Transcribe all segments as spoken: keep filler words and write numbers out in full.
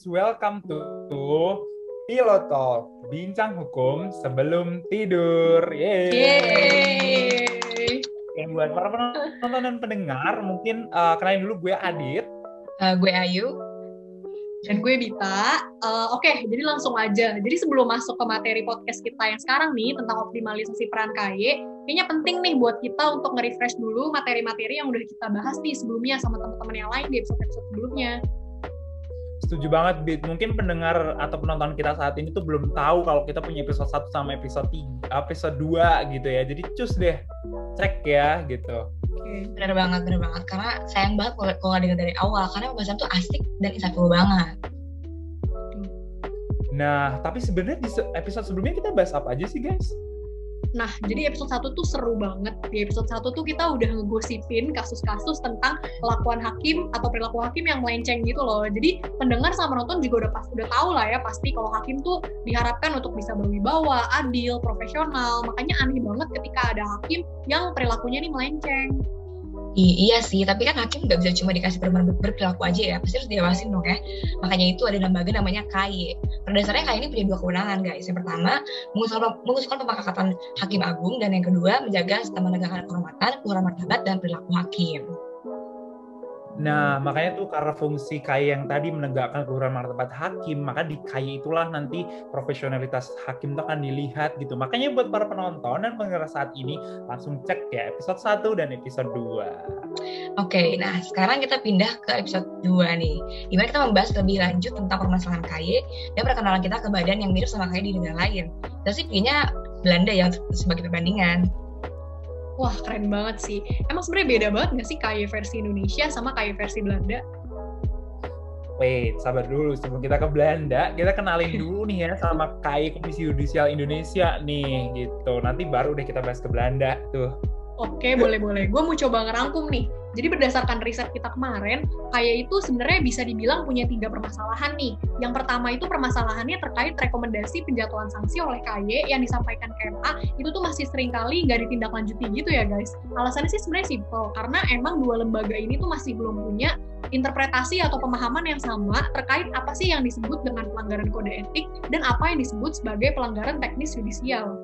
guys, welcome to Pilot Talk Bincang Hukum Sebelum Tidur. Yeay. Yeay. Yang buat para penonton dan pendengar, mungkin uh, kenalin dulu, gue Adit, uh, gue Ayu, dan gue Dita. Uh, Oke, okay, jadi langsung aja. Jadi sebelum masuk ke materi podcast kita yang sekarang nih tentang optimalisasi peran K Y, kayaknya penting nih buat kita untuk nge-refresh dulu materi-materi yang udah kita bahas nih sebelumnya sama teman-teman yang lain di episode-episode sebelumnya. Setuju banget, Bit. Mungkin pendengar atau penonton kita saat ini tuh belum tahu kalau kita punya episode satu sama episode tiga, episode dua gitu ya. Jadi cus deh, cek ya gitu. Oke, benar banget, benar banget. Karena sayang banget kalau nggak dengar dari awal, karena pembahasan tuh asik dan insightful banget. Nah, tapi sebenarnya di episode sebelumnya kita bahas apa aja sih, guys? Nah, jadi episode satu tuh seru banget. Di episode satu tuh kita udah ngegosipin kasus-kasus tentang kelakuan hakim atau perilaku hakim yang melenceng gitu loh. Jadi pendengar sama penonton juga udah pasti udah tahu lah ya pasti kalau hakim tuh diharapkan untuk bisa berwibawa, adil, profesional. Makanya aneh banget ketika ada hakim yang perilakunya nih melenceng. I- iya sih, tapi kan hakim nggak bisa cuma dikasih perubahan berperilaku aja ya, pasti harus diawasin dong ya. Makanya itu ada lembaga namanya K Y. Pada dasarnya K Y ini punya dua kewenangan guys. Yang pertama, mengusulkan pemangkatan hakim agung, dan yang kedua menjaga serta menegakkan kehormatan, keluaran martabat dan perilaku hakim. Nah, makanya tuh karena fungsi K Y yang tadi menegakkan keluaran martabat hakim, maka di K Y itulah nanti profesionalitas hakim itu akan dilihat gitu. Makanya buat para penonton dan pendengar saat ini, langsung cek ya episode satu dan episode dua. Oke, nah sekarang kita pindah ke episode dua nih, di mana kita membahas lebih lanjut tentang permasalahan K Y dan perkenalan kita ke badan yang mirip sama K Y di negara lain. Kita sih pilihnya Belanda yang sebagai perbandingan. Wah, keren banget sih. Emang sebenarnya beda banget nggak sih K Y versi Indonesia sama K Y versi Belanda? Wait, sabar dulu. Sebelum kita ke Belanda, kita kenalin dulu nih ya sama K Y Komisi Yudisial Indonesia nih, gitu. Nanti baru deh kita bahas ke Belanda tuh. Oke, boleh-boleh. Gue mau coba ngerangkum nih. Jadi berdasarkan riset kita kemarin, K Y itu sebenarnya bisa dibilang punya tiga permasalahan nih. Yang pertama itu permasalahannya terkait rekomendasi penjatuhan sanksi oleh K Y yang disampaikan K M A, itu tuh masih seringkali nggak ditindaklanjuti gitu ya guys. Alasannya sih sebenarnya simpel, karena emang dua lembaga ini tuh masih belum punya interpretasi atau pemahaman yang sama terkait apa sih yang disebut dengan pelanggaran kode etik dan apa yang disebut sebagai pelanggaran teknis yudisial.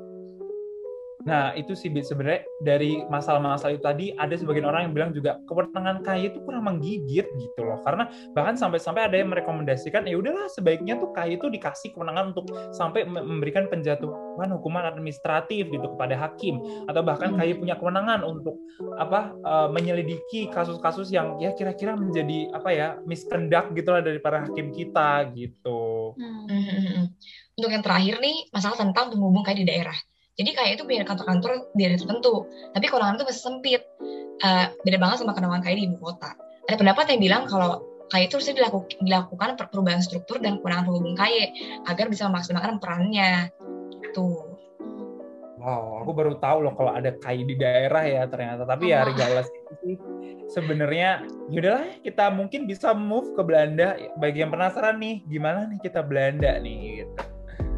Nah, itu sih sebenarnya dari masalah-masalah itu tadi, ada sebagian orang yang bilang juga kewenangan K Y itu kurang menggigit gitu loh. Karena bahkan sampai-sampai ada yang merekomendasikan, ya udahlah sebaiknya tuh K Y itu dikasih kewenangan untuk sampai memberikan penjatuhan hukuman administratif gitu kepada hakim, atau bahkan K Y punya kewenangan untuk apa menyelidiki kasus-kasus yang ya kira-kira menjadi apa ya miskendak gitulah dari para hakim kita gitu. Untuk yang terakhir nih, masalah tentang penghubung K Y di daerah. Jadi K Y itu punya kantor-kantor di daerah tertentu, tapi kewenangan itu masih sempit. Uh, beda banget sama kewenangan K Y di ibu kota. Ada pendapat yang bilang kalau K Y itu harusnya dilaku, dilakukan perubahan struktur dan kewenangan penghubung K Y agar bisa memaksimalkan perannya. Tuh. Wow, aku baru tahu loh kalau ada K Y di daerah ya ternyata. Tapi ah. ya regardless sih sebenarnya yaudahlah, kita mungkin bisa move ke Belanda. Bagi yang penasaran nih, gimana nih kita Belanda nih gitu.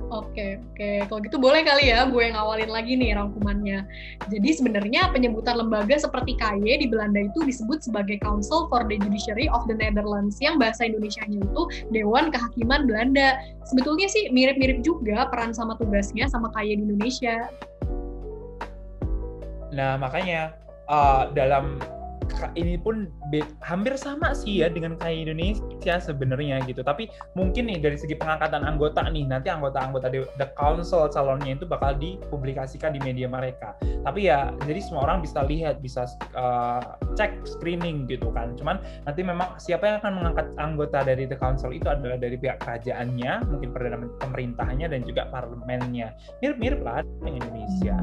Oke, oke. Kalau gitu boleh kali ya gue ngawalin lagi nih rangkumannya. Jadi sebenarnya penyebutan lembaga seperti K Y di Belanda itu disebut sebagai Council for the Judiciary of the Netherlands, yang bahasa Indonesianya itu Dewan Kehakiman Belanda. Sebetulnya sih mirip-mirip juga peran sama tugasnya sama K Y di Indonesia. Nah, makanya uh, dalam ini pun be- hampir sama sih ya dengan K Y Indonesia sebenarnya gitu. Tapi mungkin nih dari segi pengangkatan anggota nih, nanti anggota-anggota the, the council calonnya itu bakal dipublikasikan di media mereka. Tapi ya jadi semua orang bisa lihat, bisa uh, cek screening gitu kan. Cuman nanti memang siapa yang akan mengangkat anggota dari the council itu adalah dari pihak kerajaannya, mungkin perdana pemerintahnya dan juga parlemennya. Mirip-mirip lah dengan Indonesia.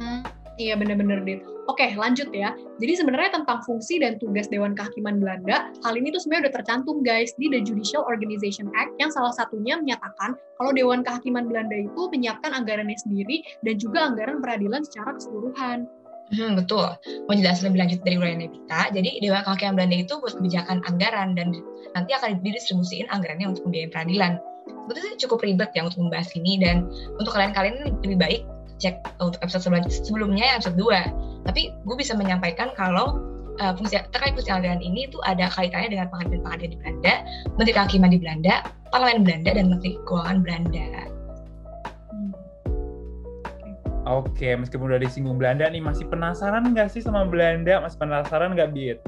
Hmm. Iya benar-benar Dit. Oke, lanjut ya. Jadi sebenarnya tentang fungsi dan tugas Dewan Kehakiman Belanda, hal ini tuh sebenarnya udah tercantum guys di The Judicial Organization Act, yang salah satunya menyatakan kalau Dewan Kehakiman Belanda itu menyiapkan anggarannya sendiri dan juga anggaran peradilan secara keseluruhan. Hmm, betul. Penjelasan lebih lanjut dari Urayana Bita. Jadi Dewan Kehakiman Belanda itu buat kebijakan anggaran dan nanti akan didistribusiin anggarannya untuk pembiayaan peradilan. Sebetulnya cukup ribet ya untuk membahas ini, dan untuk kalian-kalian lebih baik cek untuk episode sebelumnya, episode dua. Tapi gue bisa menyampaikan kalau uh, fungsi, terkait fungsi aliran ini itu ada kaitannya dengan pengadilan-pengadilan di Belanda, Menteri Kehakiman di Belanda, Parlemen Belanda, dan Menteri Keuangan Belanda. Hmm. Oke, okay, meskipun udah disinggung Belanda nih, masih penasaran nggak sih sama Belanda? Masih penasaran nggak, Bit?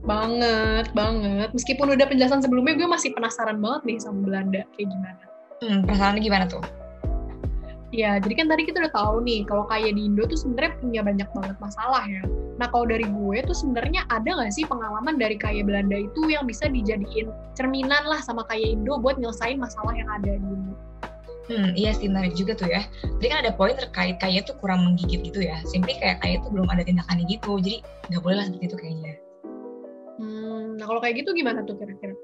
Banget, banget. Meskipun udah penjelasan sebelumnya, gue masih penasaran banget nih sama Belanda, kayak gimana. Hmm, penasarannya gimana tuh? Ya, jadi kan tadi kita udah tahu nih, kalau kayak di Indo tuh sebenarnya punya banyak banget masalah ya. Nah, kalau dari gue tuh sebenarnya ada nggak sih pengalaman dari kayak Belanda itu yang bisa dijadiin cerminan lah sama kayak Indo buat nyelesain masalah yang ada di Indo? Hmm, iya sih, menarik juga tuh ya. Jadi kan ada poin terkait kayak tuh kurang menggigit gitu ya. Simply kayak kayak tuh belum ada tindakannya gitu, jadi nggak boleh lah seperti itu kayaknya. Hmm, nah kalau kayak gitu gimana tuh kira-kira?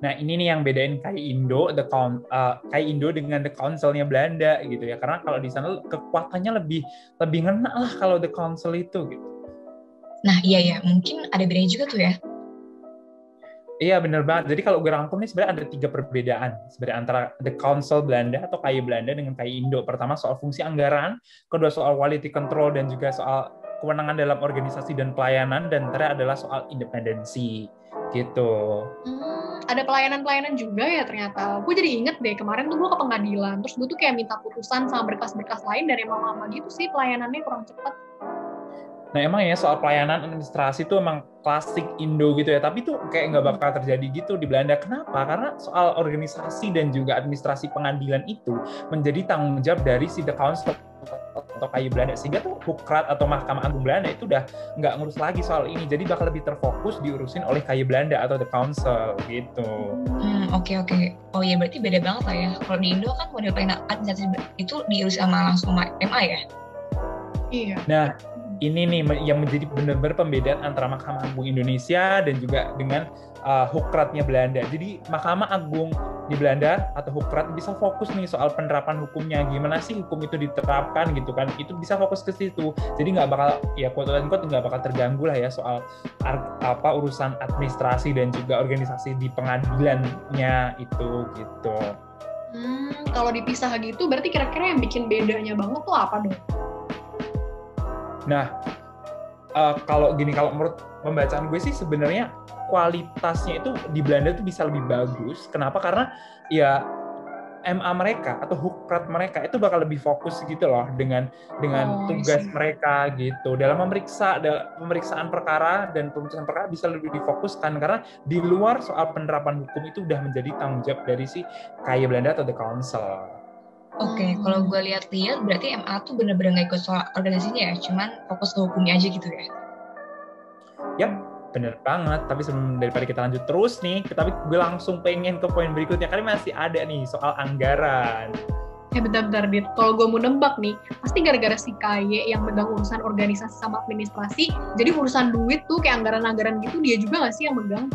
Nah ini nih yang bedain K I Indo, the count, uh, K I Indo dengan the Council-nya Belanda gitu ya, karena kalau di sana kekuatannya lebih lebih ngena lah kalau the Council itu gitu. Nah iya ya, mungkin ada bedanya juga tuh ya. Iya benar banget. Jadi kalau gue rangkum nih sebenarnya ada tiga perbedaan sebenarnya antara the Council Belanda atau K I Belanda dengan K I Indo. Pertama soal fungsi anggaran, kedua soal quality control dan juga soal kewenangan dalam organisasi dan pelayanan, dan terakhir adalah soal independensi gitu. Hmm. Ada pelayanan-pelayanan juga ya ternyata. Gue jadi inget deh, kemarin tuh gue ke pengadilan, terus gue tuh kayak minta putusan sama berkas-berkas lain dan emang lama gitu sih pelayanannya kurang cepat. Nah emang ya soal pelayanan administrasi tuh emang klasik Indo gitu ya, tapi tuh kayak nggak bakal terjadi gitu di Belanda. Kenapa? Karena soal organisasi dan juga administrasi pengadilan itu menjadi tanggung jawab dari si The Council atau K I Belanda, sehingga tuh Hoge Raad atau Mahkamah Agung Belanda itu udah nggak ngurus lagi soal ini, jadi bakal lebih terfokus diurusin oleh K I Belanda atau The Council gitu. Hmm oke okay, oke. Okay. Oh ya berarti beda banget lah ya. Kalau di Indo kan model administrasi itu diurus sama langsung sama M A ya. Iya. Nah ini nih yang menjadi benar-benar pembedaan antara Mahkamah Agung Indonesia dan juga dengan uh, Hoge Raad-nya Belanda. Jadi Mahkamah Agung di Belanda atau Hoge Raad bisa fokus nih soal penerapan hukumnya, gimana sih hukum itu diterapkan gitu kan, itu bisa fokus ke situ, jadi nggak bakal ya quote unquote nggak bakal terganggu lah ya soal apa urusan administrasi dan juga organisasi di pengadilannya itu gitu. Hmm, kalau dipisah gitu berarti kira-kira yang bikin bedanya banget tuh apa dong? Nah uh, kalau gini, kalau menurut pembacaan gue sih sebenarnya kualitasnya itu di Belanda itu bisa lebih bagus. Kenapa? Karena ya M A mereka atau Hoge Raad mereka itu bakal lebih fokus gitu loh dengan dengan oh, tugas isi. mereka gitu dalam memeriksa dalam pemeriksaan perkara dan pemeriksaan perkara bisa lebih difokuskan karena di luar soal penerapan hukum itu udah menjadi tanggung jawab dari si K I Belanda atau The Council. Oke, okay, kalau gue lihat-lihat berarti M A tuh benar-benar nggak ikut soal organisasinya ya, cuman fokus ke hukumnya aja gitu ya. Yap. Bener banget, tapi sebelum daripada kita lanjut terus nih, tapi gue langsung pengen ke poin berikutnya, karena masih ada nih soal anggaran. Eh bentar-bentar, Dit. Kalau gue mau nembak nih, pasti gara-gara si K Y yang megang urusan organisasi sama administrasi, jadi urusan duit tuh kayak anggaran-anggaran gitu, dia juga nggak sih yang megang?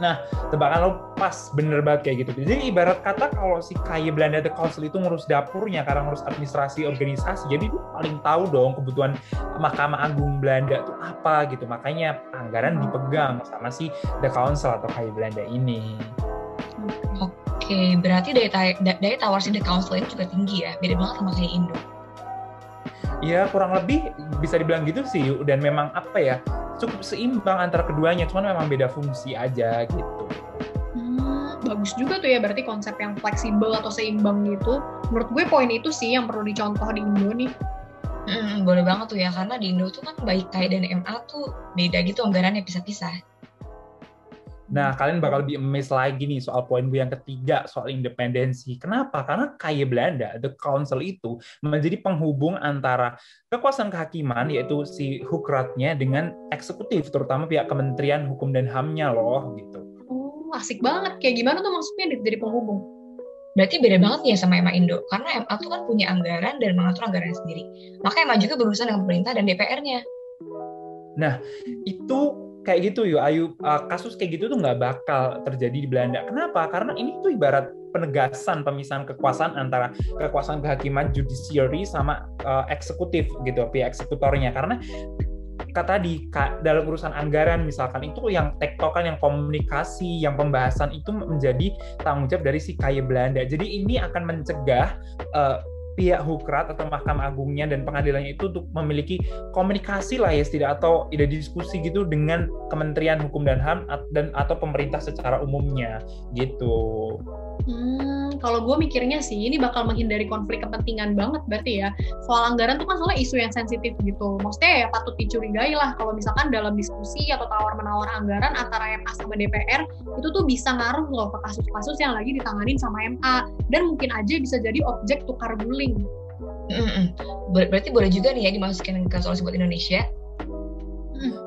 Nah, tebakan lo pas, bener banget kayak gitu. Jadi ibarat kata kalau si K Y Belanda The Council itu ngurus dapurnya, karena ngurus administrasi organisasi, jadi dia paling tahu dong kebutuhan Mahkamah Agung Belanda itu apa gitu. Makanya anggaran dipegang sama si The Council atau K Y Belanda ini. Oke, berarti daya, ta- daya tawar si The Council ini juga tinggi ya, beda banget sama kayak Indo. Ya kurang lebih bisa dibilang gitu sih, dan memang apa ya, cukup seimbang antara keduanya, cuman memang beda fungsi aja gitu. Hmm, bagus juga tuh ya, berarti konsep yang fleksibel atau seimbang gitu. Menurut gue poin itu sih yang perlu dicontoh di Indo nih. Hmm, boleh banget tuh ya, karena di Indo tuh kan baik K I dan M A tuh beda gitu anggarannya, pisah-pisah. Nah, kalian bakal lebih amazed lagi nih soal poin gue yang ketiga, soal independensi. Kenapa? Karena K Y Belanda, The Council itu menjadi penghubung antara kekuasaan kehakiman, yaitu si Hoge Raad-nya, dengan eksekutif, terutama pihak Kementerian Hukum dan H A M-nya loh, gitu. Oh, asik banget. Kayak gimana tuh maksudnya jadi penghubung? Berarti beda banget ya sama M A Indo, karena M A itu kan punya anggaran dan mengatur anggaran sendiri. Maka M A juga berurusan dengan pemerintah dan D P R-nya. Nah, itu... Kayak gitu, yuk, Ayu, uh, kasus kayak gitu tuh nggak bakal terjadi di Belanda. Kenapa? Karena ini tuh ibarat penegasan pemisahan kekuasaan antara kekuasaan kehakiman, judiciary, sama uh, eksekutif gitu, pihak eksekutornya. Karena kata di dalam urusan anggaran misalkan itu yang tektokan, yang komunikasi, yang pembahasan itu menjadi tanggung jawab dari si K Y Belanda. Jadi ini akan mencegah uh, pihak Hoge Raad atau Mahkamah Agungnya dan pengadilannya itu untuk memiliki komunikasi lah ya tidak atau ide diskusi gitu dengan Kementerian Hukum dan H A M dan atau pemerintah secara umumnya gitu. Hmm, kalau gue mikirnya sih ini bakal menghindari konflik kepentingan banget berarti ya. Soal anggaran tuh kan soalnya isu yang sensitif gitu. Maksudnya ya patut dicurigai lah kalau misalkan dalam diskusi atau tawar-menawar anggaran antara M A sama D P R itu tuh bisa ngaruh loh ke kasus-kasus yang lagi ditanganin sama M A dan mungkin aja bisa jadi objek tukar guling. Mm-mm. Berarti boleh juga nih ya dimasukin ke soal buat Indonesia.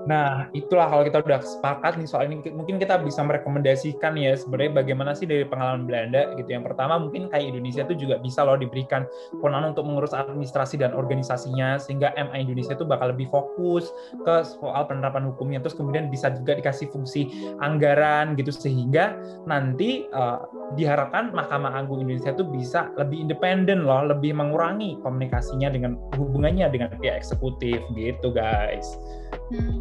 Nah, itulah kalau kita udah sepakat nih soal ini, mungkin kita bisa merekomendasikan ya sebenarnya bagaimana sih dari pengalaman Belanda gitu. Yang pertama mungkin kayak Indonesia tuh juga bisa loh diberikan kewenangan untuk mengurus administrasi dan organisasinya sehingga M A Indonesia tuh bakal lebih fokus ke soal penerapan hukumnya. Terus kemudian bisa juga dikasih fungsi anggaran gitu sehingga nanti uh, diharapkan Mahkamah Agung Indonesia tuh bisa lebih independen loh, lebih mengurangi komunikasinya dengan hubungannya dengan pihak eksekutif gitu guys. Hmm,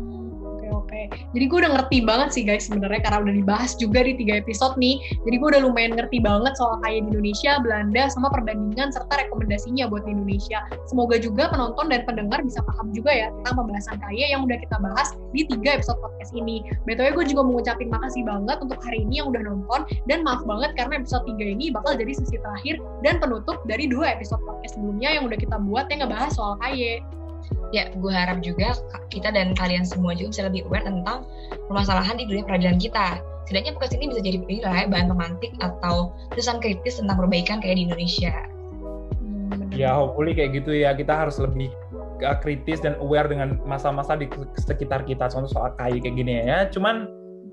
oke oke. Jadi gue udah ngerti banget sih guys sebenarnya karena udah dibahas juga di tiga episode nih. Jadi gue udah lumayan ngerti banget soal kayak di Indonesia, Belanda, sama perbandingan serta rekomendasinya buat di Indonesia. Semoga juga penonton dan pendengar bisa paham juga ya tentang pembahasan kaya yang udah kita bahas di tiga episode podcast ini. B T W gue juga mengucapin makasih banget untuk hari ini yang udah nonton dan maaf banget karena episode tiga ini bakal jadi sesi terakhir dan penutup dari dua episode podcast sebelumnya yang udah kita buat yang ngebahas soal kaya. Ya, gue harap juga kita dan kalian semua juga bisa lebih aware tentang permasalahan di dunia peradilan kita. Setidaknya podcast ini bisa jadi penilai bahan pemantik atau tulisan kritis tentang perbaikan kayak di Indonesia. Ya, hopefully kayak gitu ya. Kita harus lebih kritis dan aware dengan masa-masa di sekitar kita. Contoh soal kayak kayak gini ya. Cuman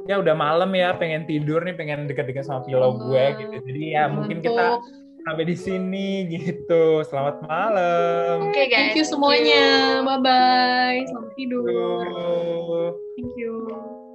ya udah malam ya, pengen tidur nih, pengen dekat-dekat sama pilau hmm. gue gitu. Jadi ya hmm, mungkin tuh. Kita sampai di sini gitu. Selamat malam. Oke okay, guys. Thank you semuanya. Bye bye. Selamat tidur. Thank you.